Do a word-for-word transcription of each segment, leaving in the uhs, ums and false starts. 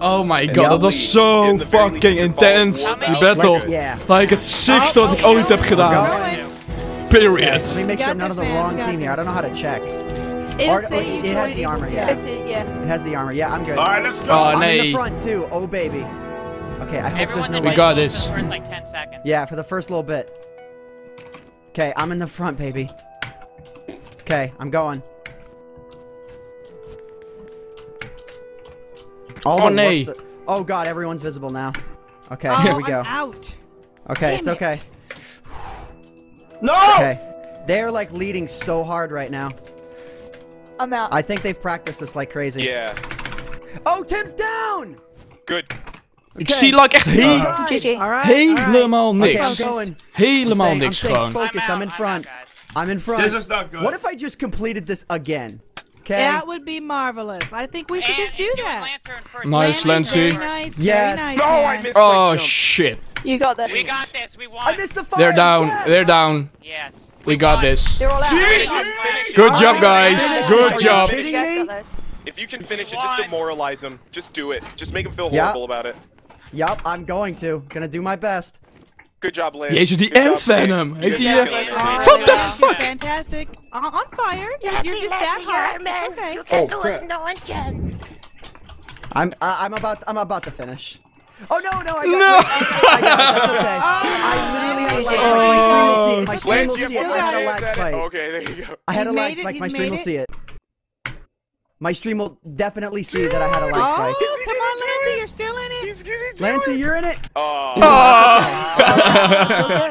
Oh my god, dat was zo fucking intense, die battle. Like, het sixte wat ik ooit heb gedaan. Period. Let me make sure I'm not on the wrong team here. I don't know how to check. It has the armor, yeah. It has the armor, yeah, I'm good. Alright, let's go. I'm in the front too, oh baby. Okay, I hope there's no... We got this. Yeah, for the first little bit. Okay, I'm in the front, baby. Okay, I'm going. All oh, nay. The... Oh, God, everyone's visible now. Okay, oh, here we go. I'm out. Okay, Damn it's okay. It. No! Okay. They're, like, leading so hard right now. I'm out. I think they've practiced this like crazy. Yeah. Oh, Tim's down! Good. Okay. Ik zie like echt heel, right. helemaal niks. Okay, going. Helemaal I'm niks I'm gewoon. Focused. I'm, I'm in front. I'm, out, I'm in front. This is not good. What if I just completed this again? Okay. That would be marvelous. I think we should and just do that. Nice, Lancy. Nice, yes. Nice, no, I missed Oh, shit. You got that. We got this. We won. I missed the fire. They're down. Yes. They're down. Yes. We, we got this. Good job, guys. Good job. Are you kidding me? If you can finish it, just demoralize them. Just do it. Just make them feel horrible about it. Yup, I'm going to. Gonna do my best. Good job, Lance. Jezus, die ends venom. Heeft hij? What the fuck? Fantastic. On fire. You're, you're just that hard. It's okay. You can do it. No one can. I'm. Uh, I'm about. I'm about to finish. Oh no! No! I got, no! I got it. Okay. I literally had a lag spike. My stream will see it. My stream will see it. I had a lag spike. Okay, there you go. I had a lag spike. My stream will see it. My stream will definitely see that I had a lag spike. Oh, come on, Lancy, you're still in it. He's gonna do Lancy, it. you're in it. Oh. oh. oh.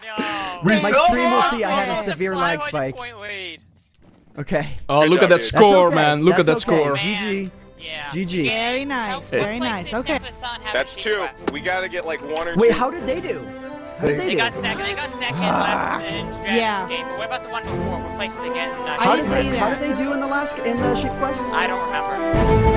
No. My stream will see I had a severe lag spike. Okay. Oh, look at that score, okay. man. Look That's at that okay. score. Man. G G. Yeah. G G. Very nice. Very hey. nice. Okay. That's two. We gotta get like one or two. Wait, how did they do? They, they got second, they got second last in Dragon yeah. Escape, but what about the one before? What place did they get? How did, they, how did they do in the last, in the ship quest? I don't remember.